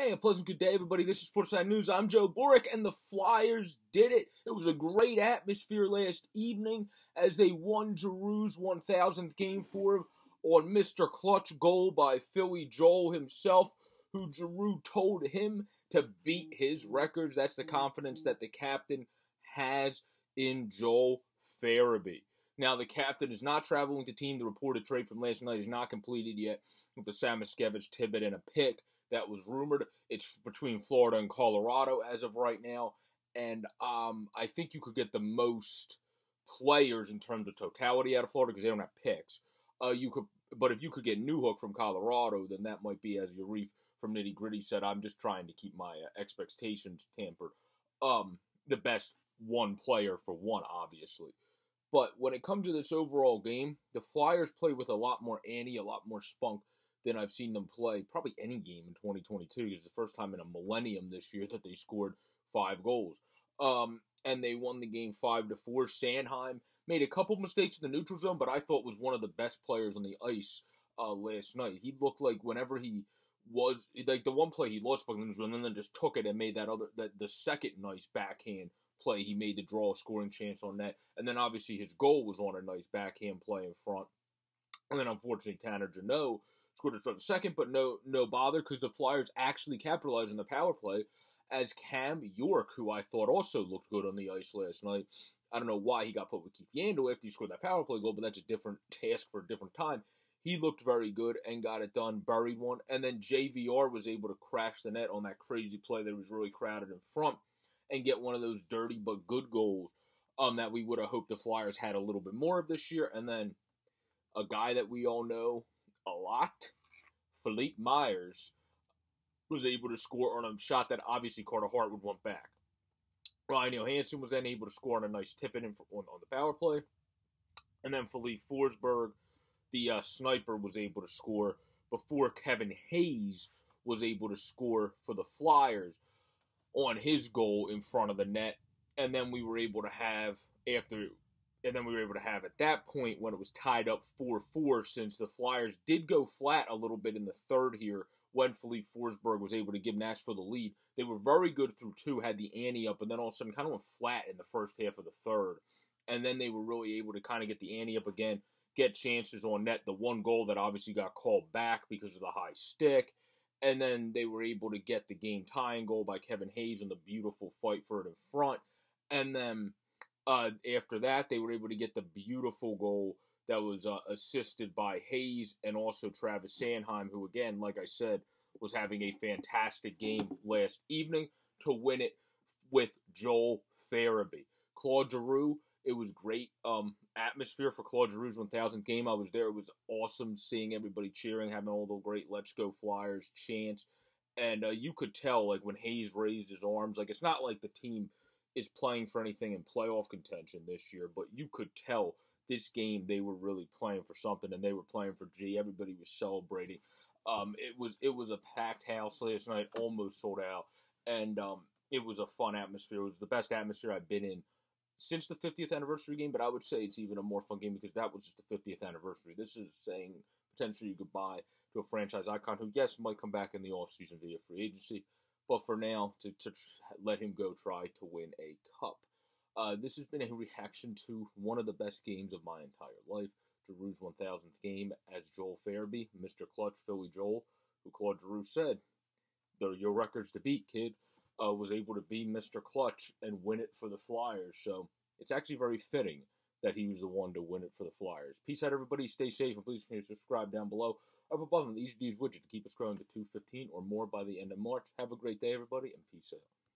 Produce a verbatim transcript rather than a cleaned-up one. Hey, a pleasant good day, everybody. This is Sportside News. I'm Joe Borick, and the Flyers did it. It was a great atmosphere last evening as they won Giroux's one thousandth game for him on Mister Clutch goal by Philly Joel himself, who Giroux told him to beat his records. That's the confidence that the captain has in Joel Farabee. Now, the captain is not traveling with the team. The reported trade from last night is not completed yet with the Samuskevich Tibbet and a pick that was rumored. It's between Florida and Colorado as of right now. And um, I think you could get the most players in terms of totality out of Florida because they don't have picks. Uh, you could, But if you could get Newhook from Colorado, then that might be, as Yareef from Nitty Gritty said, I'm just trying to keep my uh, expectations tampered. Um, the best one player for one, obviously. But when it comes to this overall game, the Flyers play with a lot more ante, a lot more spunk than I've seen them play probably any game in twenty twenty-two. It's the first time in a millennium this year that they scored five goals. Um, and they won the game five to four. Sanheim made a couple mistakes in the neutral zone, but I thought was one of the best players on the ice uh, last night. He looked like whenever he was like the one play he lost, but then just took it and made that other that the second nice backhand play. He made the draw scoring chance on net, and then obviously his goal was on a nice backhand play in front. And then unfortunately Tanner Janot scored a short second, but no no bother because the Flyers actually capitalized on the power play as Cam York, who I thought also looked good on the ice last night. I don't know why he got put with Keith Yandle after he scored that power play goal, but that's a different task for a different time. He looked very good and got it done, buried one, and then J V R was able to crash the net on that crazy play that was really crowded in front and get one of those dirty but good goals um, that we would have hoped the Flyers had a little bit more of this year. And then a guy that we all know a lot, Philippe Myers, was able to score on a shot that obviously Carter Hart would want back. Ryan Johansson was then able to score on a nice tip-in on, on the power play. And then Filip Forsberg, the uh, sniper, was able to score before Kevin Hayes was able to score for the Flyers on his goal in front of the net. And then we were able to have after and then we were able to have at that point when it was tied up four four, since the Flyers did go flat a little bit in the third here when Filip Forsberg was able to give Nashville the lead. They were very good through two, had the ante up, and then all of a sudden kind of went flat in the first half of the third. And then they were really able to kind of get the ante up again, get chances on net. The one goal that obviously got called back because of the high stick. And then they were able to get the game-tying goal by Kevin Hayes and the beautiful fight for it in front. And then uh, after that, they were able to get the beautiful goal that was uh, assisted by Hayes and also Travis Sanheim, who, again, like I said, was having a fantastic game last evening to win it with Joel Farabee. Claude Giroux, it was great um, atmosphere for Claude Giroux's one thousandth game. I was there. It was awesome seeing everybody cheering, having all the great Let's Go Flyers chants. And uh, you could tell, like, when Hayes raised his arms, like, it's not like the team is playing for anything in playoff contention this year, but you could tell this game they were really playing for something, and they were playing for G. Everybody was celebrating. Um, it was it was a packed house last night, almost sold out, and um, it was a fun atmosphere. It was the best atmosphere I've been in since the fiftieth anniversary game, but I would say it's even a more fun game because that was just the fiftieth anniversary. This is saying potentially goodbye to a franchise icon who, yes, might come back in the offseason via free agency, but for now, to, to let him go try to win a cup. Uh, this has been a reaction to one of the best games of my entire life, Giroux's one thousandth game as Joel Farabee, Mister Clutch, Philly Joel, who Claude Giroux said, they're your records to beat, kid. Uh, was able to be Mister Clutch and win it for the Flyers. So it's actually very fitting that he was the one to win it for the Flyers. Peace out, everybody. Stay safe, and please continue to subscribe down below. Up above on the Easy D's widget to keep us growing to two fifteen or more by the end of March. Have a great day, everybody, and peace out.